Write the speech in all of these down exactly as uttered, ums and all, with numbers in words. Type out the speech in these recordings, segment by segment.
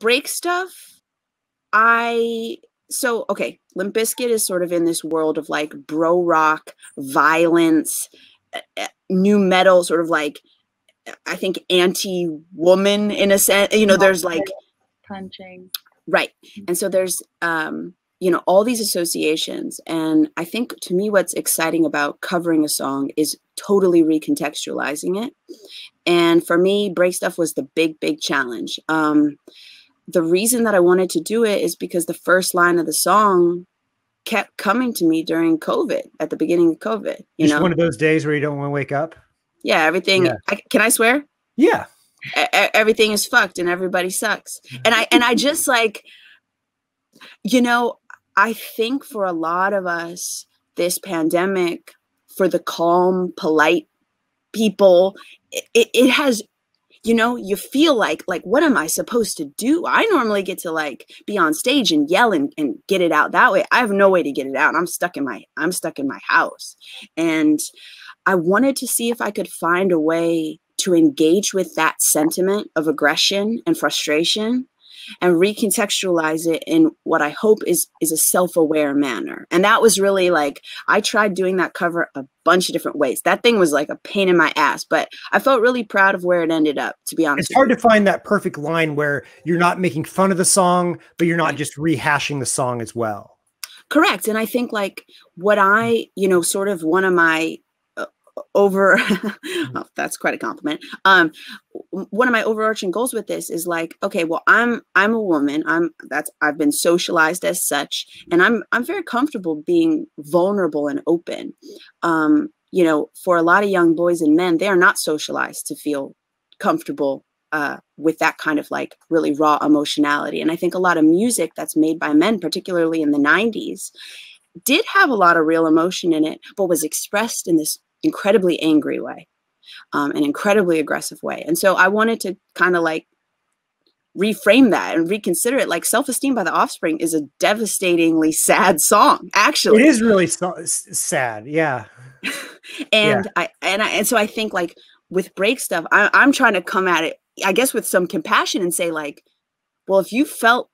Break Stuff, I... So, okay, Limp Bizkit is sort of in this world of like bro rock, violence, new metal, sort of like, I think, anti-woman in a sense. You know, there's like... Punching. Right. And so there's, um, you know, all these associations. And I think to me what's exciting about covering a song is totally recontextualizing it. And for me, Break Stuff was the big, big challenge. Um, the reason that I wanted to do it is because the first line of the song kept coming to me during COVID, at the beginning of COVID. You Just know? One of those days where you don't want to wake up? Yeah, everything. Yeah. I, can I swear? Yeah. E everything is fucked and everybody sucks. And I, and I just like, you know, I think for a lot of us, this pandemic, for the calm, polite people, it, it has, you know, you feel like, like, what am I supposed to do? I normally get to like be on stage and yell and, and get it out that way. I have no way to get it out. I'm stuck in my, I'm stuck in my house. And I wanted to see if I could find a way to engage with that sentiment of aggression and frustration and recontextualize it in what I hope is, is a self-aware manner. And that was really like, I tried doing that cover a bunch of different ways. That thing was like a pain in my ass, but I felt really proud of where it ended up, to be honest. It's hard to find that perfect line where you're not making fun of the song, but you're not just rehashing the song as well. Correct. And I think like what I, you know, sort of one of my over oh, that's quite a compliment. Um, one of my overarching goals with this is like, okay, well, I'm I'm a woman. I'm that's I've been socialized as such, and I'm I'm very comfortable being vulnerable and open. Um, you know, for a lot of young boys and men, they are not socialized to feel comfortable uh, with that kind of like really raw emotionality. And I think a lot of music that's made by men, particularly in the nineties, did have a lot of real emotion in it, but was expressed in this incredibly angry way, um, an incredibly aggressive way. And so I wanted to kind of like reframe that and reconsider it. Like Self Esteem by The Offspring is a devastatingly sad song, actually. It is really so sad. Yeah. and yeah. I, and I, and so I think like with Break Stuff, I, I'm trying to come at it, I guess, with some compassion and say like, well, if you felt,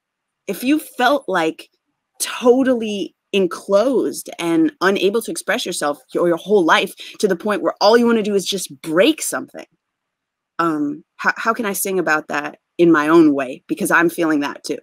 if you felt like totally enclosed and unable to express yourself or your whole life to the point where all you want to do is just break something. Um, how, how can I sing about that in my own way? Because I'm feeling that too.